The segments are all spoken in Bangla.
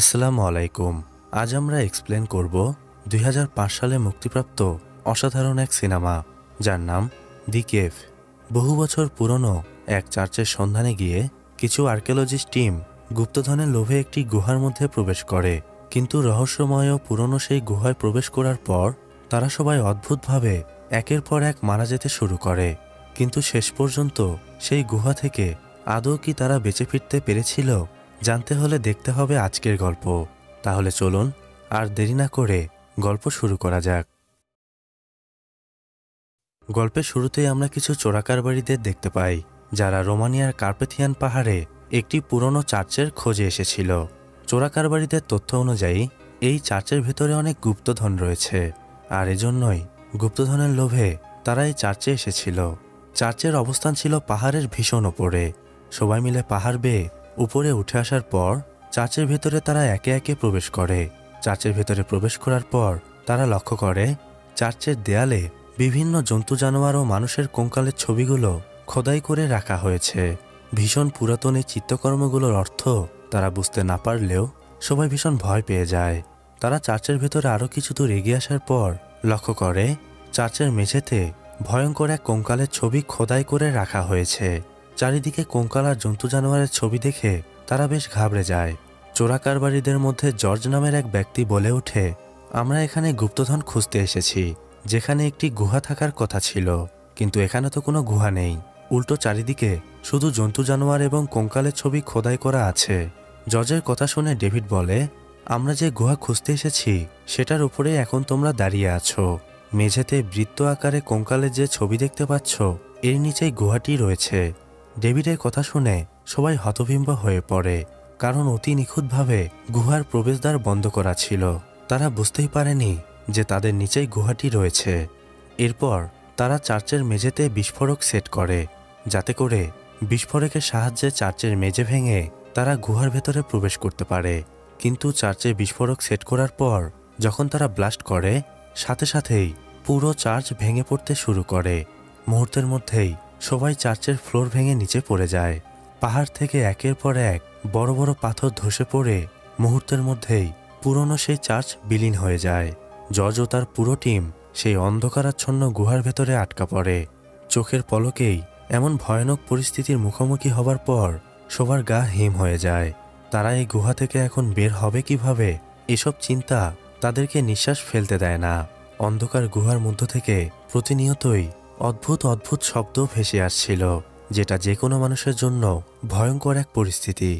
আসসালামু আলাইকুম। আজ আমরা এক্সপ্লেন করব ২০০৫ সালে মুক্তিপ্রাপ্ত অসাধারণ এক সিনেমা যার নাম দি কেভ। বহু বছর পুরনো এক চার্চের সন্ধানে গিয়ে কিছু আর্কিওলজিস্ট টিম গুপ্তধনের লোভে একটি গুহার মধ্যে প্রবেশ করে, কিন্তু রহস্যময় ও পুরনো সেই গুহায় প্রবেশ করার পর তারা সবাই অদ্ভুতভাবে একের পর এক মারা যেতে শুরু করে। কিন্তু শেষ পর্যন্ত সেই গুহা থেকে আদৌ কি তারা বেঁচে ফিরতে পেরেছিল, জানতে হলে দেখতে হবে আজকের গল্প। তাহলে চলুন আর দেরি না করে গল্প শুরু করা যাক। গল্পের শুরুতেই আমরা কিছু চোরাকারবারিদের দেখতে পাই যারা রোমানিয়ার কার্পেথিয়ান পাহাড়ে একটি পুরনো চার্চের খোঁজে এসেছিল। চোরাকারবারিদের তথ্য অনুযায়ী এই চার্চের ভেতরে অনেক গুপ্তধন রয়েছে, আর এজন্যই গুপ্তধনের লোভে তারা এই চার্চে এসেছিল। চার্চের অবস্থান ছিল পাহাড়ের ভীষণ ওপরে। সবাই মিলে পাহাড় বেয়ে উপরে উঠে আসার পর চার্চের ভেতরে তারা একে একে প্রবেশ করে। চার্চের ভেতরে প্রবেশ করার পর তারা লক্ষ্য করে চার্চের দেয়ালে বিভিন্ন জন্তু জানোয়ার ও মানুষের কঙ্কালের ছবিগুলো খোদাই করে রাখা হয়েছে। ভীষণ পুরাতন এই চিত্রকর্মগুলোর অর্থ তারা বুঝতে না পারলেও সবাই ভীষণ ভয় পেয়ে যায়। তারা চার্চের ভেতরে আরও কিছু দূর এগিয়ে আসার পর লক্ষ্য করে চার্চের মেঝেতে ভয়ঙ্কর এক কঙ্কালের ছবি খোদাই করে রাখা হয়েছে। চারিদিকে কঙ্কাল আর জন্তু জানোয়ারের ছবি দেখে তারা বেশ ঘাবড়ে যায়। চোরাকারবারিদের মধ্যে জর্জ নামের এক ব্যক্তি বলে ওঠে, আমরা এখানে গুপ্তধন খুঁজতে এসেছি যেখানে একটি গুহা থাকার কথা ছিল, কিন্তু এখানে তো কোনো গুহা নেই, উল্টো চারিদিকে শুধু জন্তু জানোয়ার এবং কঙ্কালের ছবি খোদাই করা আছে। জর্জের কথা শুনে ডেভিড বলে, আমরা যে গুহা খুঁজতে এসেছি সেটার উপরে এখন তোমরা দাঁড়িয়ে আছো। মেঝেতে বৃত্ত আকারে কঙ্কালের যে ছবি দেখতে পাচ্ছ এর নিচেই গুহাটি রয়েছে। ডেভিডের কথা শুনে সবাই হতবিম্ব হয়ে পড়ে, কারণ অতি নিখুঁতভাবে গুহার প্রবেশদ্বার বন্ধ করা ছিল। তারা বুঝতেই পারেনি যে তাদের নিচেই গুহাটি রয়েছে। এরপর তারা চার্চের মেঝেতে বিস্ফোরক সেট করে, যাতে করে বিস্ফোরকের সাহায্যে চার্চের মেঝে ভেঙে তারা গুহার ভেতরে প্রবেশ করতে পারে। কিন্তু চার্চে বিস্ফোরক সেট করার পর যখন তারা ব্লাস্ট করে, সাথে সাথেই পুরো চার্চ ভেঙে পড়তে শুরু করে। মুহূর্তের মধ্যেই সবাই চার্চের ফ্লোর ভেঙে নিচে পড়ে যায়। পাহাড় থেকে একের পর এক বড় বড় পাথর ধসে পড়ে মুহূর্তের মধ্যেই পুরনো সেই চার্চ বিলীন হয়ে যায়। জর্জ ও তার পুরো টিম সেই অন্ধকারাচ্ছন্ন গুহার ভেতরে আটকা পড়ে। চোখের পলকেই এমন ভয়ানক পরিস্থিতির মুখোমুখি হবার পর সবার গা হিম হয়ে যায়। তারা এই গুহা থেকে এখন বের হবে কিভাবে, এসব চিন্তা তাদেরকে নিঃশ্বাস ফেলতে দেয় না। অন্ধকার গুহার মধ্য থেকে প্রতিনিয়তই অদ্ভুত অদ্ভুত শব্দ ভেসে আসছিল, যেটা যে কোনো মানুষের জন্য ভয়ঙ্কর এক পরিস্থিতি।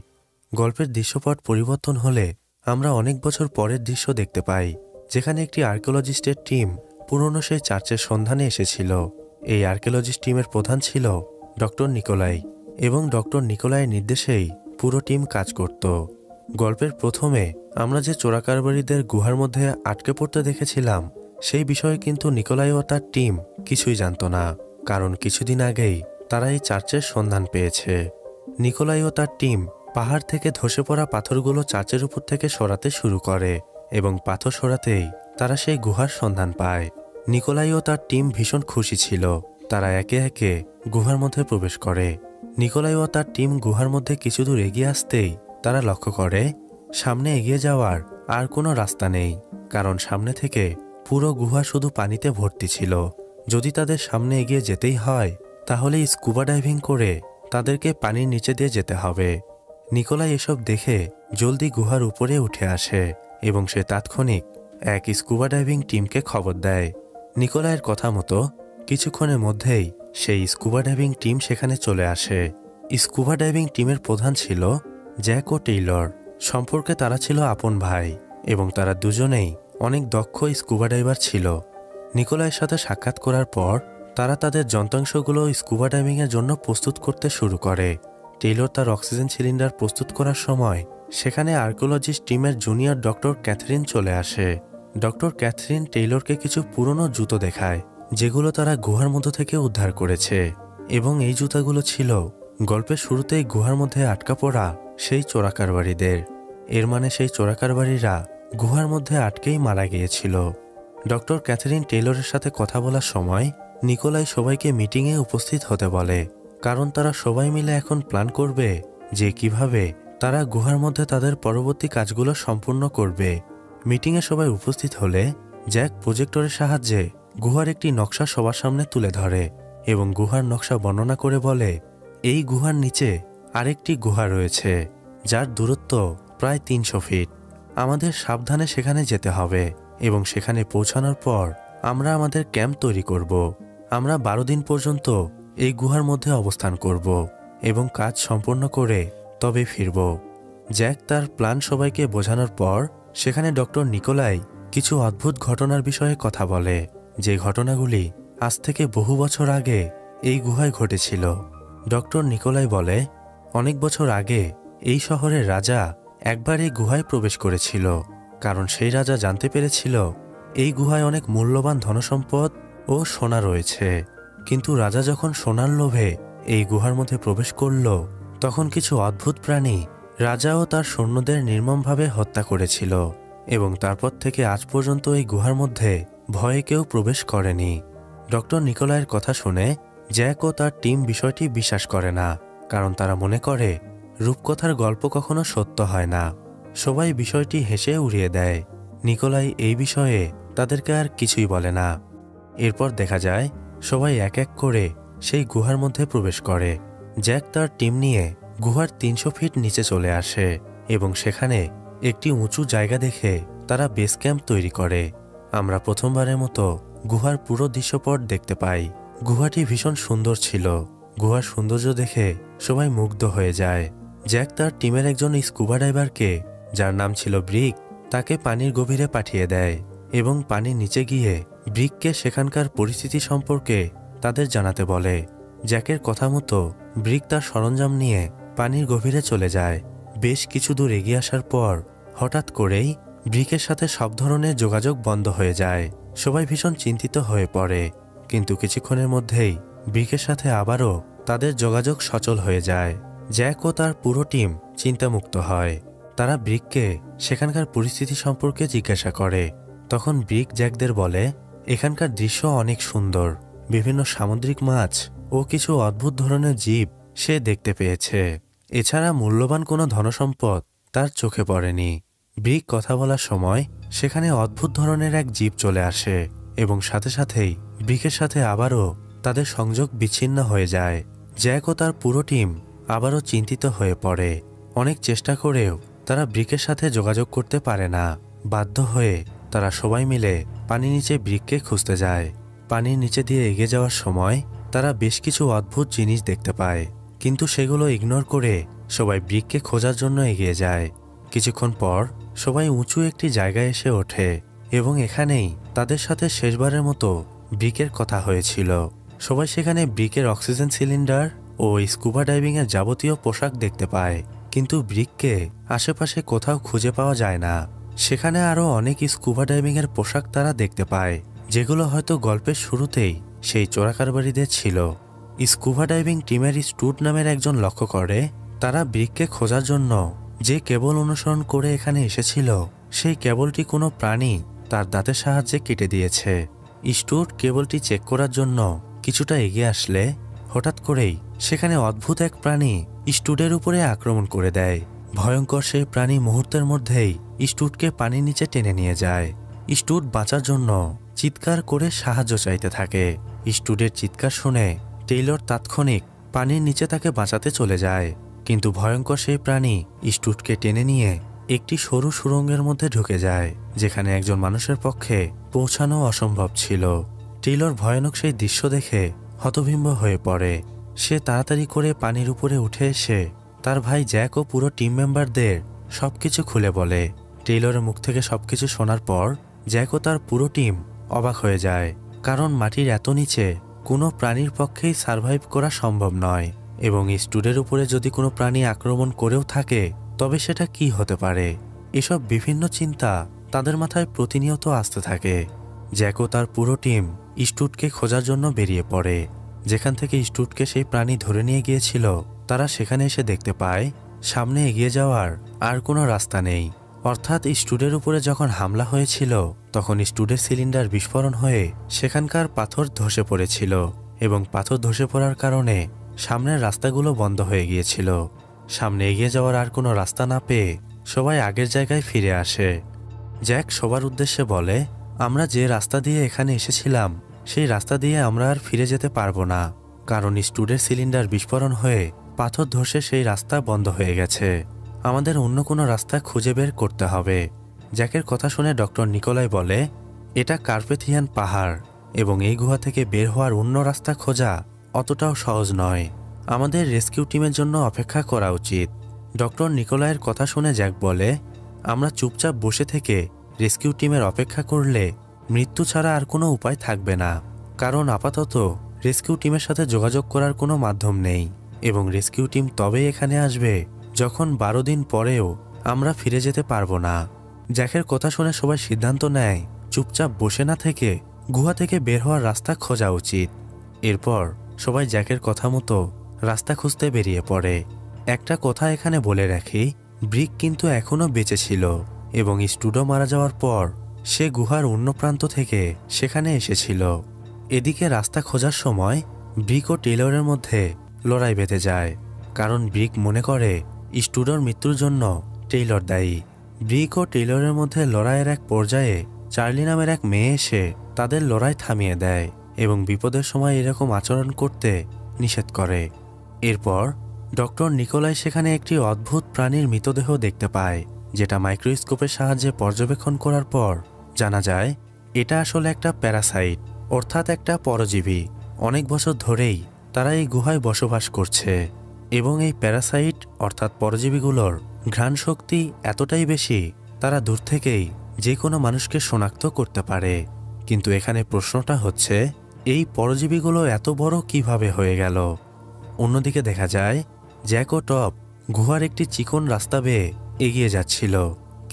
গল্পের দৃশ্যপট পরিবর্তন হলে আমরা অনেক বছর পরের দৃশ্য দেখতে পাই, যেখানে একটি আর্কিওলজিস্টের টিম পুরনো সেই চার্চের সন্ধানে এসেছিল। এই আর্কিওলজিস্ট টিমের প্রধান ছিল ডক্টর নিকোলাই, এবং ডক্টর নিকোলাইয়ের নির্দেশেই পুরো টিম কাজ করত। গল্পের প্রথমে আমরা যে চোরাকারবারিদের গুহার মধ্যে আটকে পড়তে দেখেছিলাম, সেই বিষয়ে কিন্তু নিকোলাই ও তার টিম কিছুই জানত না, কারণ কিছুদিন আগেই তারা এই চার্চের সন্ধান পেয়েছে। নিকোলাই ও তার টিম পাহাড় থেকে ধসে পড়া পাথরগুলো চার্চের উপর থেকে সরাতে শুরু করে, এবং পাথর সরাতেই তারা সেই গুহার সন্ধান পায়। নিকোলাই ও তার টিম ভীষণ খুশি ছিল। তারা একে একে গুহার মধ্যে প্রবেশ করে। নিকোলাই ও তার টিম গুহার মধ্যে কিছু দূর এগিয়ে আসতেই তারা লক্ষ্য করে সামনে এগিয়ে যাওয়ার আর কোনো রাস্তা নেই, কারণ সামনে থেকে পুরো গুহা শুধু পানিতে ভর্তি ছিল। যদি তাদের সামনে এগিয়ে যেতেই হয়, তাহলে স্কুবা ডাইভিং করে তাদেরকে পানির নিচে দিয়ে যেতে হবে। নিকোলাই এসব দেখে জলদি গুহার উপরে উঠে আসে, এবং সে তাৎক্ষণিক এক স্কুবা ডাইভিং টিমকে খবর দেয়। নিকোলাইয়ের কথা মতো কিছুক্ষণের মধ্যেই সেই স্কুবা ডাইভিং টিম সেখানে চলে আসে। স্কুবা ডাইভিং টিমের প্রধান ছিল জ্যাক ও টেইলর। সম্পর্কে তারা ছিল আপন ভাই, এবং তারা দুজনেই অনেক দক্ষ স্কুবা ডাইভার ছিল। নিকোলাইয়ের সাথে সাক্ষাৎ করার পর তারা তাদের যন্ত্রাংশগুলো স্কুবা ডাইভিংয়ের জন্য প্রস্তুত করতে শুরু করে। টেইলর তার অক্সিজেন সিলিন্ডার প্রস্তুত করার সময় সেখানে আর্কিওলজিস্ট টিমের জুনিয়র ডক্টর ক্যাথরিন চলে আসে। ডক্টর ক্যাথরিন টেইলরকে কিছু পুরনো জুতো দেখায়, যেগুলো তারা গুহার মধ্য থেকে উদ্ধার করেছে, এবং এই জুতাগুলো ছিল গল্পের শুরুতেই গুহার মধ্যে আটকা পড়া সেই চোরাকারবারিদের। এর মানে সেই চোরাকারবারিরা গুহার মধ্যে আটকেই মারা গিয়েছিল। ডক্টর ক্যাথরিন টেইলরের সাথে কথা বলার সময় নিকোলাই সবাইকে মিটিংয়ে উপস্থিত হতে বলে, কারণ তারা সবাই মিলে এখন প্ল্যান করবে যে কিভাবে তারা গুহার মধ্যে তাদের পরবর্তী কাজগুলো সম্পূর্ণ করবে। মিটিংয়ে সবাই উপস্থিত হলে জ্যাক প্রজেক্টরের সাহায্যে গুহার একটি নকশা সবার সামনে তুলে ধরে এবং গুহার নকশা বর্ণনা করে বলে, এই গুহার নিচে আরেকটি গুহা রয়েছে যার দূরত্ব প্রায় 300 ফিট। আমাদের সাবধানে সেখানে যেতে হবে এবং সেখানে পৌঁছানোর পর আমরা আমাদের ক্যাম্প তৈরি করব। আমরা 12 দিন পর্যন্ত এই গুহার মধ্যে অবস্থান করব এবং কাজ সম্পন্ন করে তবে ফিরব। জ্যাক তার প্ল্যান সবাইকে বোঝানোর পর সেখানে ডক্টর নিকোলাই কিছু অদ্ভুত ঘটনার বিষয়ে কথা বলে, যে ঘটনাগুলি আজ থেকে বহু বছর আগে এই গুহায় ঘটেছিল। ডক্টর নিকোলাই বলে, অনেক বছর আগে এই শহরের রাজা একবার এই গুহায় প্রবেশ করেছিল, কারণ সেই রাজা জানতে পেরেছিল এই গুহায় অনেক মূল্যবান ধনসম্পদ ও সোনা রয়েছে। কিন্তু রাজা যখন সোনার লোভে এই গুহার মধ্যে প্রবেশ করল, তখন কিছু অদ্ভুত প্রাণী রাজা ও তার সৈন্যদের নির্মমভাবে হত্যা করেছিল এবং তারপর থেকে আজ পর্যন্ত এই গুহার মধ্যে ভয়ে কেউ প্রবেশ করেনি। ডক্টর নিকোলাইয়ের কথা শুনে জ্যাক ও তার টিম বিষয়টি বিশ্বাস করে না, কারণ তারা মনে করে রূপকথার গল্প কখনো সত্য হয় না। সবাই বিষয়টি হেসে উড়িয়ে দেয়। নিকোলাই এই বিষয়ে তাদেরকে আর কিছুই বলে না। এরপর দেখা যায় সবাই এক এক করে সেই গুহার মধ্যে প্রবেশ করে। জ্যাক তার টিম নিয়ে গুহার 300 ফিট নিচে চলে আসে এবং সেখানে একটি উঁচু জায়গা দেখে তারা বেস ক্যাম্প তৈরি করে। আমরা প্রথমবারের মতো গুহার পুরো দৃশ্যপট দেখতে পাই। গুহাটি ভীষণ সুন্দর ছিল। গুহার সৌন্দর্য দেখে সবাই মুগ্ধ হয়ে যায়। জ্যাক তার টিমের একজন স্কুবা ডাইভারকে, যার নাম ছিল ব্রিক, তাকে পানির গভীরে পাঠিয়ে দেয় এবং পানির নিচে গিয়ে ব্রিককে সেখানকার পরিস্থিতি সম্পর্কে তাদের জানাতে বলে। জ্যাকের কথা মতো ব্রিক তার সরঞ্জাম নিয়ে পানির গভীরে চলে যায়। বেশ কিছু দূর এগিয়ে আসার পর হঠাৎ করেই ব্রিকের সাথে সব ধরনের যোগাযোগ বন্ধ হয়ে যায়। সবাই ভীষণ চিন্তিত হয়ে পড়ে, কিন্তু কিছুক্ষণের মধ্যেই ব্রিকের সাথে আবারও তাদের যোগাযোগ সচল হয়ে যায়। জ্যাক ও তার পুরো টিম চিন্তামুক্ত হয়। তারা ব্রিককে সেখানকার পরিস্থিতি সম্পর্কে জিজ্ঞাসা করে। তখন ব্রিক জ্যাকদের বলে, এখানকার দৃশ্য অনেক সুন্দর, বিভিন্ন সামুদ্রিক মাছ ও কিছু অদ্ভুত ধরনের জীব সে দেখতে পেয়েছে। এছাড়া মূল্যবান কোনো ধনসম্পদ তার চোখে পড়েনি। ব্রিক কথা বলার সময় সেখানে অদ্ভুত ধরনের এক জীব চলে আসে এবং সাথে সাথেই ব্রিকের সাথে আবারও তাদের সংযোগ বিচ্ছিন্ন হয়ে যায়। জ্যাক ও তার পুরো টিম আবারও চিন্তিত হয়ে পড়ে। অনেক চেষ্টা করেও তারা ব্রিকের সাথে যোগাযোগ করতে পারে না। বাধ্য হয়ে তারা সবাই মিলে পানির নিচে ব্রিককে খুঁজতে যায়। পানির নিচে দিয়ে এগিয়ে যাওয়ার সময় তারা বেশ কিছু অদ্ভুত জিনিস দেখতে পায়, কিন্তু সেগুলো ইগনোর করে সবাই ব্রিককে খোঁজার জন্য এগিয়ে যায়। কিছুক্ষণ পর সবাই উঁচু একটি জায়গায় এসে ওঠে এবং এখানেই তাদের সাথে শেষবারের মতো ব্রিকের কথা হয়েছিল। সবাই সেখানে ব্রিকের অক্সিজেন সিলিন্ডার ও স্কুবা ডাইভিংয়ের যাবতীয় পোশাক দেখতে পায়, কিন্তু ব্রিককে আশেপাশে কোথাও খুঁজে পাওয়া যায় না। সেখানে আরও অনেক স্কুবা ডাইভিংয়ের পোশাক তারা দেখতে পায়, যেগুলো হয়তো গল্পের শুরুতেই সেই চোরাকারবারিদের ছিল। স্কুবা ডাইভিং টিমের স্টুড নামের একজন লক্ষ্য করে তারা ব্রিককে খোঁজার জন্য যে কেবল অনুসরণ করে এখানে এসেছিল, সেই কেবলটি কোনো প্রাণী তার দাঁতের সাহায্যে কেটে দিয়েছে। স্টুড কেবলটি চেক করার জন্য কিছুটা এগিয়ে আসলে হঠাৎ করেই সেখানে অদ্ভুত এক প্রাণী স্টুডের উপরে আক্রমণ করে দেয়। ভয়ঙ্কর সেই প্রাণী মুহূর্তের মধ্যেই স্টুডকে পানির নিচে টেনে নিয়ে যায়। স্টুড বাঁচার জন্য চিৎকার করে সাহায্য চাইতে থাকে। স্টুডের চিৎকার শুনে টেইলর তাৎক্ষণিক পানির নিচে তাকে বাঁচাতে চলে যায়, কিন্তু ভয়ঙ্কর সেই প্রাণী স্টুডকে টেনে নিয়ে একটি সরু সুড়ঙ্গের মধ্যে ঢুকে যায়, যেখানে একজন মানুষের পক্ষে পৌঁছানো অসম্ভব ছিল। টেইলর ভয়ানক সেই দৃশ্য দেখে হতভম্ব হয়ে পড়ে। সে তাড়াতাড়ি করে পানির উপরে উঠে এসে তার ভাই জ্যাক ও পুরো টিম মেম্বারদের সব কিছু খুলে বলে। টেইলরের মুখ থেকে সব কিছু শোনার পর জ্যাক ও তার পুরো টিম অবাক হয়ে যায়, কারণ মাটির এত নিচে কোনো প্রাণীর পক্ষেই সারভাইভ করা সম্ভব নয়, এবং স্টুডের উপরে যদি কোনো প্রাণী আক্রমণ করেও থাকে তবে সেটা কি হতে পারে। এসব বিভিন্ন চিন্তা তাদের মাথায় প্রতিনিয়ত আসতে থাকে। জ্যাক ও তার পুরো টিম স্টুডকে খোঁজার জন্য বেরিয়ে পড়ে। যেখান থেকে স্টুডকে সেই প্রাণী ধরে নিয়ে গিয়েছিল, তারা সেখানে এসে দেখতে পায় সামনে এগিয়ে যাওয়ার আর কোনো রাস্তা নেই। অর্থাৎ স্টুডের উপরে যখন হামলা হয়েছিল, তখন স্টুডের সিলিন্ডার বিস্ফোরণ হয়ে সেখানকার পাথর ধসে পড়েছিল এবং পাথর ধসে পড়ার কারণে সামনের রাস্তাগুলো বন্ধ হয়ে গিয়েছিল। সামনে এগিয়ে যাওয়ার আর কোনো রাস্তা না পেয়ে সবাই আগের জায়গায় ফিরে আসে। জ্যাক সবার উদ্দেশ্যে বলে, আমরা যে রাস্তা দিয়ে এখানে এসেছিলাম সেই রাস্তা দিয়ে আমরা আর ফিরে যেতে পারবো না, কারণ স্টুডের সিলিন্ডার বিস্ফোরণ হয়ে পাথর ধসে সেই রাস্তা বন্ধ হয়ে গেছে। আমাদের অন্য কোনো রাস্তা খুঁজে বের করতে হবে। জ্যাকের কথা শুনে ডক্টর নিকোলাই বলে, এটা কার্পেথিয়ান পাহাড় এবং এই গুহা থেকে বের হওয়ার অন্য রাস্তা খোঁজা অতটাও সহজ নয়। আমাদের রেস্কিউ টিমের জন্য অপেক্ষা করা উচিত। ডক্টর নিকোলাইয়ের কথা শুনে জ্যাক বলে, আমরা চুপচাপ বসে থেকে রেস্কিউ টিমের অপেক্ষা করলে মৃত্যু ছাড়া আর কোনো উপায় থাকবে না, কারণ আপাতত রেস্কিউ টিমের সাথে যোগাযোগ করার কোনো মাধ্যম নেই এবং রেস্কিউ টিম তবেই এখানে আসবে যখন 12 দিন পরেও আমরা ফিরে যেতে পারবো না। জ্যাকের কথা শুনে সবাই সিদ্ধান্ত নেয় চুপচাপ বসে না থেকে গুহা থেকে বের হওয়ার রাস্তা খোঁজা উচিত। এরপর সবাই জ্যাকের কথা মতো রাস্তা খুঁজতে বেরিয়ে পড়ে। একটা কথা এখানে বলে রাখি, ব্রিক কিন্তু এখনও বেঁচে ছিল এবং স্টুডো মারা যাওয়ার পর সে গুহার অন্য প্রান্ত থেকে সেখানে এসেছিল। এদিকে রাস্তা খোঁজার সময় ব্রিক ও টেলরের মধ্যে লড়াই বেঁধে যায়, কারণ ব্রিক মনে করে স্টুডোর মৃত্যুর জন্য টেইলর দায়ী। ব্রিক ও টেইলরের মধ্যে লড়াইয়ের এক পর্যায়ে চার্লি নামের এক মেয়ে এসে তাদের লড়াই থামিয়ে দেয় এবং বিপদের সময় এরকম আচরণ করতে নিষেধ করে। এরপর ডক্টর নিকোলাই সেখানে একটি অদ্ভুত প্রাণীর মৃতদেহ দেখতে পায়, যেটা মাইক্রোস্কোপের সাহায্যে পর্যবেক্ষণ করার পর জানা যায় এটা আসলে একটা প্যারাসাইট, অর্থাৎ একটা পরজীবী। অনেক বছর ধরেই তারা এই গুহায় বসবাস করছে এবং এই প্যারাসাইট অর্থাৎ পরজীবীগুলোর ঘ্রাণ শক্তি এতটাই বেশি তারা দূর থেকেই যে কোনো মানুষকে শনাক্ত করতে পারে। কিন্তু এখানে প্রশ্নটা হচ্ছে, এই পরজীবীগুলো এত বড় কিভাবে হয়ে গেল? অন্যদিকে দেখা যায় জ্যাক ও টপ গুহার একটি চিকন রাস্তা বেয়ে এগিয়ে যাচ্ছিল,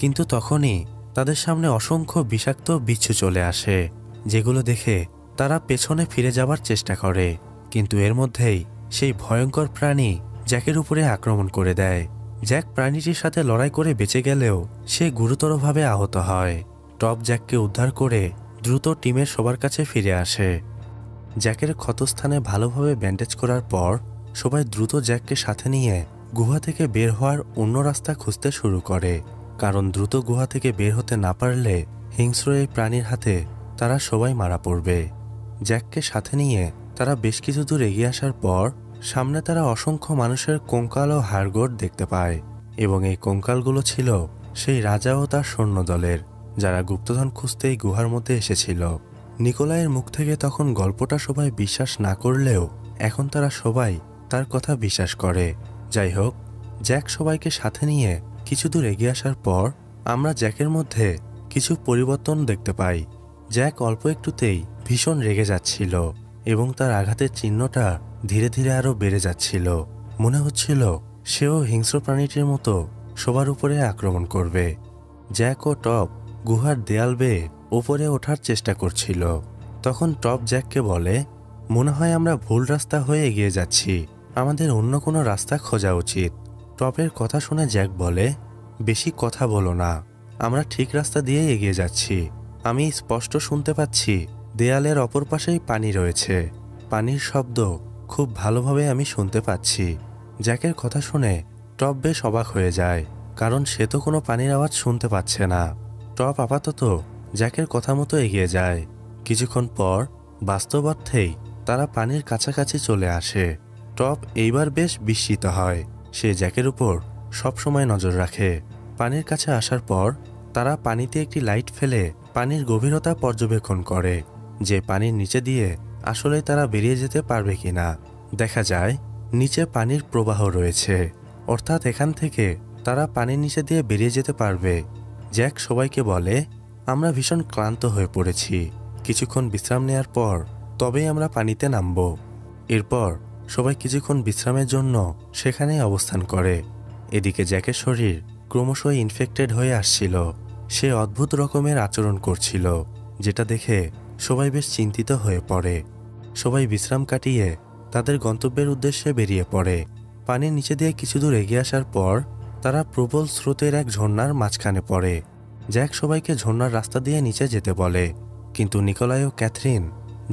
কিন্তু তখনই তাদের সামনে অসংখ্য বিষাক্ত বিচ্ছু চলে আসে, যেগুলো দেখে তারা পেছনে ফিরে যাবার চেষ্টা করে। কিন্তু এর মধ্যেই সেই ভয়ঙ্কর প্রাণী জ্যাকের উপরে আক্রমণ করে দেয়। জ্যাক প্রাণীটির সাথে লড়াই করে বেঁচে গেলেও সে গুরুতরভাবে আহত হয়। টপ জ্যাককে উদ্ধার করে দ্রুত টিমের সবার কাছে ফিরে আসে। জ্যাকের ক্ষতস্থানে ভালোভাবে ব্যান্ডেজ করার পর সবাই দ্রুত জ্যাককে সাথে নিয়ে গুহা থেকে বের হওয়ার অন্য রাস্তা খুঁজতে শুরু করে, কারণ দ্রুত গুহা থেকে বের হতে না পারলে হিংস্র এই প্রাণীর হাতে তারা সবাই মারা পড়বে। জ্যাককে সাথে নিয়ে তারা বেশ কিছু দূর এগিয়ে আসার পর সামনে তারা অসংখ্য মানুষের কঙ্কাল ও হাড়গোড় দেখতে পায় এবং এই কঙ্কালগুলো ছিল সেই রাজা ও তার সৈন্যদলের, যারা গুপ্তধন খুঁজতেই গুহার মধ্যে এসেছিল। নিকোলাইয়ের মুখ থেকে তখন গল্পটা সবাই বিশ্বাস না করলেও এখন তারা সবাই তার কথা বিশ্বাস করে। যাই হোক, জ্যাক সবাইকে সাথে নিয়ে কিছু দূর এগিয়ে আসার পর আমরা জ্যাকের মধ্যে কিছু পরিবর্তন দেখতে পাই। জ্যাক অল্প একটুতেই ভীষণ রেগে যাচ্ছিল এবং তার আঘাতের চিহ্নটা ধীরে ধীরে আরও বেড়ে যাচ্ছিল। মনে হচ্ছিল সেও হিংস্র প্রাণীটির মতো সবার উপরে আক্রমণ করবে। জ্যাক ও টপ গুহার দেয়াল বেয়ে ওপরে ওঠার চেষ্টা করছিল। তখন টপ জ্যাককে বলে, মনে হয় আমরা ভুল রাস্তা হয়ে এগিয়ে যাচ্ছি, আমাদের অন্য কোনো রাস্তা খোঁজা উচিত। টপের কথা শুনে জ্যাক বলে, বেশি কথা বলো না, আমরা ঠিক রাস্তা দিয়ে এগিয়ে যাচ্ছি। আমি স্পষ্ট শুনতে পাচ্ছি দেয়ালের অপর পাশেই পানি রয়েছে, পানির শব্দ খুব ভালোভাবে আমি শুনতে পাচ্ছি। জ্যাকের কথা শুনে টপ বেশ অবাক হয়ে যায়, কারণ সে তো কোনো পানির আওয়াজ শুনতে পাচ্ছে না। টপ আপাতত জ্যাকের কথা মতো এগিয়ে যায়। কিছুক্ষণ পর বাস্তব অর্থেই তারা পানির কাছাকাছি চলে আসে। টপ এইবার বেশ বিস্মিত হয়, সে জ্যাকের উপর সবসময় নজর রাখে। পানির কাছে আসার পর তারা পানিতে একটি লাইট ফেলে পানির গভীরতা পর্যবেক্ষণ করে, যে পানির নিচে দিয়ে আসলে তারা বেরিয়ে যেতে পারবে কিনা। দেখা যায় নিচে পানির প্রবাহ রয়েছে, অর্থাৎ এখান থেকে তারা পানির নিচে দিয়ে বেরিয়ে যেতে পারবে। জ্যাক সবাইকে বলে, আমরা ভীষণ ক্লান্ত হয়ে পড়েছি, কিছুক্ষণ বিশ্রাম নেওয়ার পর তবেই আমরা পানিতে নামব। এরপর সবাই কিছুক্ষণ বিশ্রামের জন্য সেখানেই অবস্থান করে। এদিকে জ্যাকের শরীর ক্রমশই ইনফেক্টেড হয়ে আসছিল, সে অদ্ভুত রকমের আচরণ করছিল, যেটা দেখে সবাই বেশ চিন্তিত হয়ে পড়ে। সবাই বিশ্রাম কাটিয়ে তাদের গন্তব্যের উদ্দেশ্যে বেরিয়ে পড়ে। পানির নিচে দিয়ে কিছু দূর এগিয়ে আসার পর তারা প্রবল স্রোতের এক ঝর্ণার মাঝখানে পড়ে। জ্যাক সবাইকে ঝর্ণার রাস্তা দিয়ে নিচে যেতে বলে, কিন্তু নিকোলাই ও ক্যাথরিন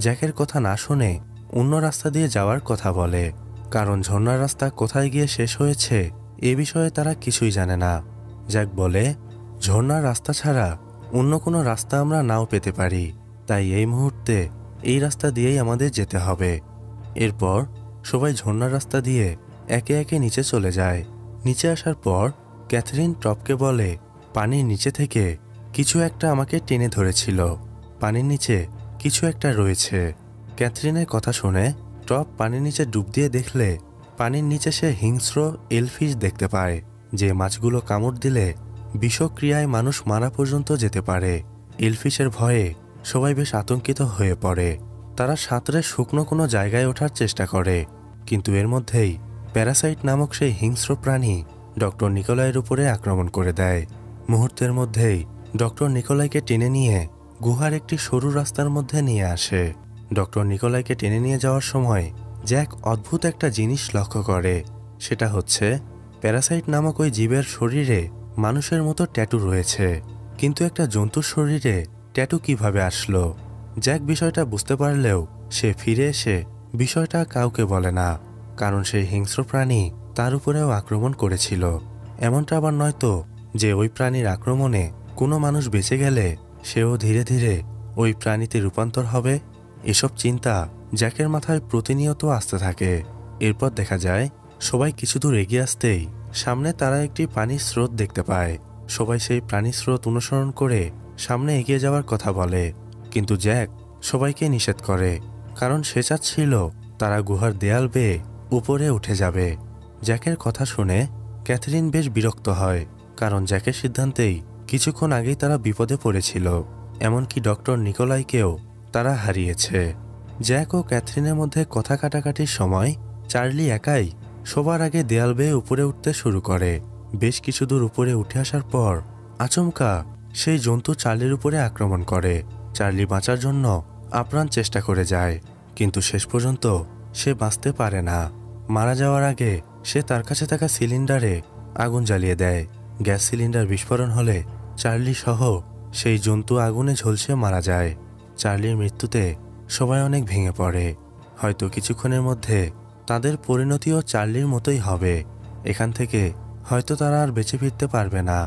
জ্যাকের কথা না শুনে অন্য রাস্তা দিয়ে যাওয়ার কথা বলে, কারণ ঝর্ণার রাস্তা কোথায় গিয়ে শেষ হয়েছে এ বিষয়ে তারা কিছুই জানে না। জ্যাক বলে, ঝর্ণার রাস্তা ছাড়া অন্য কোনো রাস্তা আমরা নাও পেতে পারি, তাই এই মুহূর্তে এই রাস্তা দিয়েই আমাদের যেতে হবে। এরপর সবাই ঝর্ণার রাস্তা দিয়ে একে একে নিচে চলে যায়। নিচে আসার পর ক্যাথরিন টপকে বলে, পানির নিচে থেকে কিছু একটা আমাকে টেনে ধরেছিল, পানির নিচে কিছু একটা রয়েছে। ক্যাথরিনের কথা শুনে টপ পানির নিচে ডুব দিয়ে দেখলে পানির নিচে সে হিংস্র এলফিশ দেখতে পায়, যে মাছগুলো কামড় দিলে বিষক্রিয়ায় মানুষ মারা পর্যন্ত যেতে পারে। এলফিশের ভয়ে সবাই বেশ আতঙ্কিত হয়ে পড়ে। তারা সাঁতরে শুকনো কোনো জায়গায় ওঠার চেষ্টা করে, কিন্তু এর মধ্যেই প্যারাসাইট নামক সেই হিংস্র প্রাণী ডক্টর নিকোলাইয়ের উপরে আক্রমণ করে দেয়। মুহূর্তের মধ্যেই ডক্টর নিকোলাইকে টেনে নিয়ে গুহার একটি সরু রাস্তার মধ্যে নিয়ে আসে। ডক্টর নিকোলাইকে টেনে নিয়ে যাওয়ার সময় জ্যাক অদ্ভুত একটা জিনিস লক্ষ্য করে, সেটা হচ্ছে প্যারাসাইট নামক ওই জীবের শরীরে মানুষের মতো ট্যাটু রয়েছে, কিন্তু একটা জন্তুর শরীরে ট্যাটু কিভাবে আসলো? জ্যাক বিষয়টা বুঝতে পারলেও সে ফিরে এসে বিষয়টা কাউকে বলে না, কারণ সেই হিংস্র প্রাণী তার উপরেও আক্রমণ করেছিল। এমনটা আবার নয়তো যে ওই প্রাণীর আক্রমণে কোনো মানুষ বেঁচে গেলে সেও ধীরে ধীরে ওই প্রাণীতে রূপান্তর হবে। এসব চিন্তা জ্যাকের মাথায় প্রতিনিয়ত আসতে থাকে। এরপর দেখা যায় সবাই কিছু দূর এগিয়ে আসতেই সামনে তারা একটি পানির স্রোত দেখতে পায়। সবাই সেই পানির স্রোত অনুসরণ করে সামনে এগিয়ে যাওয়ার কথা বলে, কিন্তু জ্যাক সবাইকে নিষেধ করে, কারণ সে চাচ্ছিল তারা গুহার দেয়াল বেয়ে উপরে উঠে যাবে। জ্যাকের কথা শুনে ক্যাথরিন বেশ বিরক্ত হয়, কারণ জ্যাকের সিদ্ধান্তেই কিছুক্ষণ আগেই তারা বিপদে পড়েছিল, এমনকি ডক্টর নিকোলাইকেও তারা হারিয়েছে। জ্যাক ও ক্যাথরিনের মধ্যে কথা কাটাকাটির সময় চার্লি একাই সবার আগে দেয়াল বেয়ে উপরে উঠতে শুরু করে। বেশ কিছু দূর উপরে উঠে আসার পর আচমকা সেই জন্তু চার্লির উপরে আক্রমণ করে। চার্লি বাঁচার জন্য আপ্রাণ চেষ্টা করে যায়, কিন্তু শেষ পর্যন্ত সে বাঁচতে পারে না। মারা যাওয়ার আগে সে তার কাছে থাকা সিলিন্ডারে আগুন জ্বালিয়ে দেয়। গ্যাস সিলিন্ডার বিস্ফোরণ হলে চার্লি সহ সেই জন্তু আগুনে ঝলসে মারা যায়। চার্লির মৃত্যুতে সবাই অনেক ভেঙে পড়ে। হয়তো কিছুক্ষণের মধ্যে তাদের পরিণতিও চার্লির মতোই হবে, এখান থেকে হয়তো তারা আর বেঁচে ফিরতে পারবে না।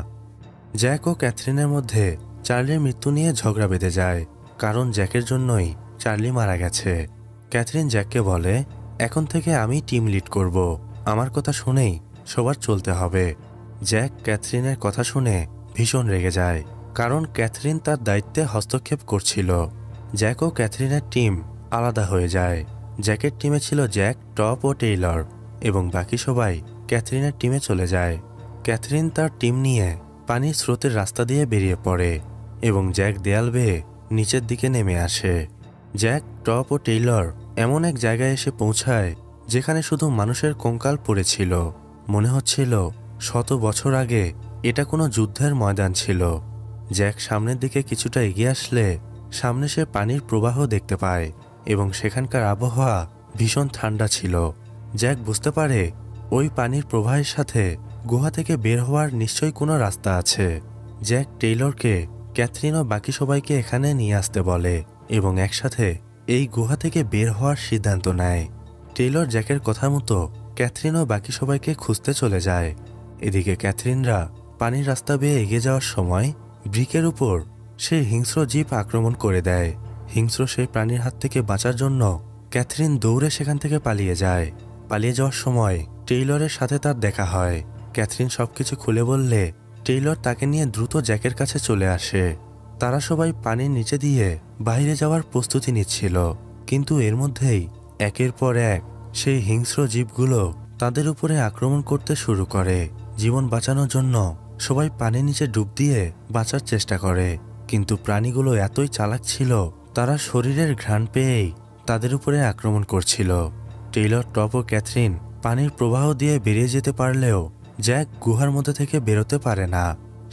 জ্যাক ও ক্যাথরিনের মধ্যে চার্লির মৃত্যু নিয়ে ঝগড়া বেঁধে যায়, কারণ জ্যাকের জন্যই চার্লি মারা গেছে। ক্যাথরিন জ্যাককে বলে, এখন থেকে আমি টিম লিড করব, আমার কথা শুনেই সবার চলতে হবে। জ্যাক ক্যাথরিনের কথা শুনে ভীষণ রেগে যায়, কারণ ক্যাথরিন তার দায়িত্বে হস্তক্ষেপ করছিল। জ্যাক ও ক্যাথরিনের টিম আলাদা হয়ে যায়। জ্যাকের টিমে ছিল জ্যাক, টপ ও টেইলর, এবং বাকি সবাই ক্যাথরিনের টিমে চলে যায়। ক্যাথরিন তার টিম নিয়ে পানির স্রোতের রাস্তা দিয়ে বেরিয়ে পড়ে এবং জ্যাক দেয়াল বেয়ে নিচের দিকে নেমে আসে। জ্যাক, টপ ও টেইলর এমন এক জায়গায় এসে পৌঁছায় যেখানে শুধু মানুষের কঙ্কাল পড়েছিল। মনে হচ্ছিল 100 বছর আগে এটা কোনো যুদ্ধের ময়দান ছিল। জ্যাক সামনের দিকে কিছুটা এগিয়ে আসলে সামনে সে পানির প্রবাহ দেখতে পায় এবং সেখানকার আবহাওয়া ভীষণ ঠান্ডা ছিল। জ্যাক বুঝতে পারে ওই পানির প্রবাহের সাথে গুহা থেকে বের হওয়ার নিশ্চয়ই কোনো রাস্তা আছে। জ্যাক টেইলরকে, ক্যাথরিন ও বাকি সবাইকে এখানে নিয়ে আসতে বলে এবং একসাথে এই গুহা থেকে বের হওয়ার সিদ্ধান্ত নেয়। টেইলর জ্যাকের কথা মতো ক্যাথরিন ও বাকি সবাইকে খুঁজতে চলে যায়। এদিকে ক্যাথরিনরা পানির রাস্তা বেয়ে এগিয়ে যাওয়ার সময় ব্রিকের উপর সেই হিংস্র জীব আক্রমণ করে দেয়। হিংস্র সেই প্রাণীর হাত থেকে বাঁচার জন্য ক্যাথরিন দৌড়ে সেখান থেকে পালিয়ে যায়। পালিয়ে যাওয়ার সময় টেইলরের সাথে তার দেখা হয়। ক্যাথরিন সবকিছু খুলে বললে টেইলর তাকে নিয়ে দ্রুত জ্যাকের কাছে চলে আসে। তারা সবাই পানির নিচে দিয়ে বাইরে যাওয়ার প্রস্তুতি নিচ্ছিল, কিন্তু এর মধ্যেই একের পর এক সেই হিংস্র জীবগুলো তাদের উপরে আক্রমণ করতে শুরু করে। জীবন বাঁচানোর জন্য সবাই পানির নিচে ডুব দিয়ে বাঁচার চেষ্টা করে, কিন্তু প্রাণীগুলো এতই চালাক ছিল, তারা শরীরের ঘ্রাণ পেয়েই তাদের উপরে আক্রমণ করছিল। টেইলর, টপ ও ক্যাথরিন পানির প্রবাহ দিয়ে বেরিয়ে যেতে পারলেও জ্যাক গুহার মধ্যে থেকে বেরোতে পারে না।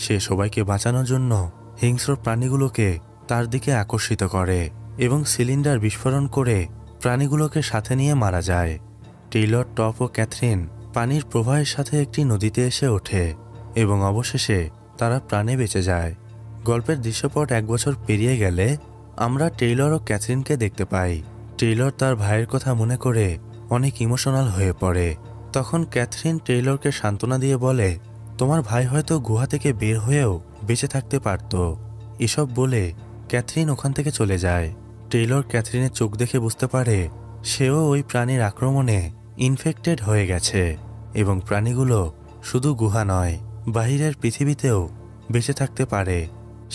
সে সবাইকে বাঁচানোর জন্য হিংস্র প্রাণীগুলোকে তার দিকে আকর্ষিত করে এবং সিলিন্ডার বিস্ফোরণ করে প্রাণীগুলোকে সাথে নিয়ে মারা যায়। টেইলর, টপ ও ক্যাথরিন পানির প্রবাহের সাথে একটি নদীতে এসে ওঠে এবং অবশেষে তারা প্রাণে বেঁচে যায়। গল্পের দৃশ্যপট 1 বছর পেরিয়ে গেলে আমরা টেইলর ও ক্যাথরিনকে দেখতে পাই। টেইলর তার ভাইয়ের কথা মনে করে অনেক ইমোশনাল হয়ে পড়ে। তখন ক্যাথরিন টেইলরকে সান্ত্বনা দিয়ে বলে, তোমার ভাই হয়তো গুহা থেকে বের হয়েও বেঁচে থাকতে পারত। এসব বলে ক্যাথরিন ওখান থেকে চলে যায়। টেইলর ক্যাথরিনের চোখ দেখে বুঝতে পারে সেও ওই প্রাণীর আক্রমণে ইনফেক্টেড হয়ে গেছে এবং প্রাণীগুলো শুধু গুহা নয়, বাহিরের পৃথিবীতেও বেঁচে থাকতে পারে।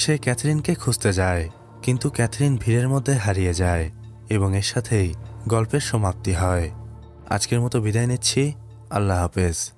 সে ক্যাথরিনকে খুঁজতে যায়, কিন্তু ক্যাথরিন ভিড়ের মধ্যে হারিয়ে যায় এবং এর সাথেই গল্পের সমাপ্তি হয়। আজকের মতো বিদায় নিচ্ছি, আল্লাহ হাফেজ।